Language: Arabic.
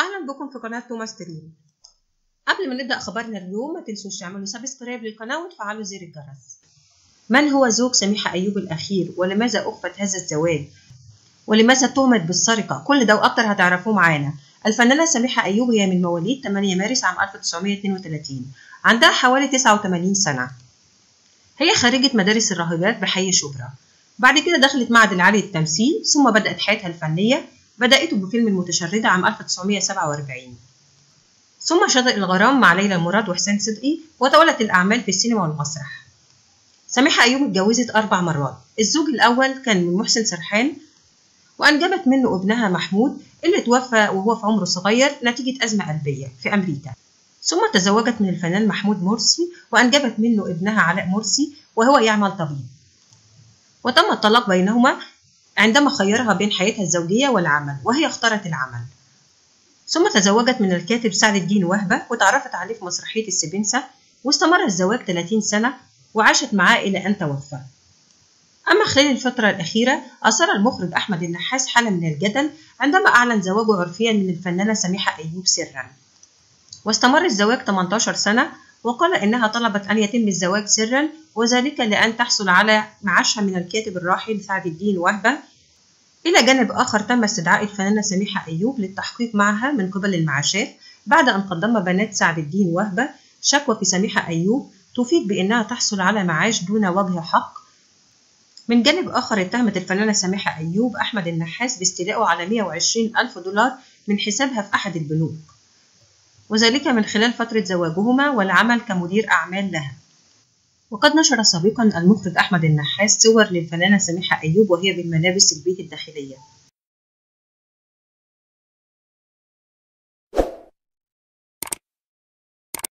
اهلا بكم في قناه توما ستريم. قبل ما نبدا خبرنا اليوم ما تنسوش تعملوا سبسكرايب للقناه وتفعلوا زر الجرس. من هو زوج سميحه ايوب الاخير؟ ولماذا اخفت هذا الزواج؟ ولماذا اتهمت بالسرقه؟ كل ده واكتر هتعرفوه معانا. الفنانه سميحه ايوب هي من مواليد 8 مارس عام 1932، عندها حوالي 89 سنه. هي خريجه مدارس الراهبات بحي شبرا، بعد كده دخلت معهد العالي للتمثيل، ثم بدات حياتها الفنيه. بدأت بفيلم المتشردة عام 1947، ثم شاطئ الغرام مع ليلى مراد وحسين صدقي، وتولت الأعمال في السينما والمسرح. سميحة أيوب اتجوزت 4 مرات، الزوج الأول كان من محسن سرحان، وأنجبت منه ابنها محمود اللي توفى وهو في عمره صغير نتيجة أزمة قلبية في أمريكا. ثم تزوجت من الفنان محمود مرسي وأنجبت منه ابنها علاء مرسي وهو يعمل طبيب، وتم الطلاق بينهما عندما خيرها بين حياتها الزوجية والعمل، وهي اختارت العمل. ثم تزوجت من الكاتب سعد الدين وهبة، وتعرفت عليه في مسرحية السبنسة، واستمر الزواج 30 سنة وعاشت معاه إلى أن توفى. أما خلال الفترة الأخيرة أثار المخرج أحمد النحاس حالة من الجدل عندما أعلن زواجه عرفيا من الفنانة سميحة أيوب سرا، واستمر الزواج 18 سنة، وقال إنها طلبت أن يتم الزواج سرا، وذلك لأن تحصل على معاشها من الكاتب الراحل سعد الدين وهبة. إلى جانب آخر تم استدعاء الفنانة سميحة أيوب للتحقيق معها من قبل المعاشات بعد أن قدم بنات سعد الدين وهبة شكوى في سميحة أيوب تفيد بأنها تحصل على معاش دون وجه حق. من جانب آخر اتهمت الفنانة سميحة أيوب أحمد النحاس باستيلائه على 120,000 دولار من حسابها في أحد البنوك، وذلك من خلال فترة زواجهما والعمل كمدير أعمال لها. وقد نشر سابقا المخرج أحمد النحاس صور للفنانة سميحة أيوب وهي بالملابس البيت الداخلية.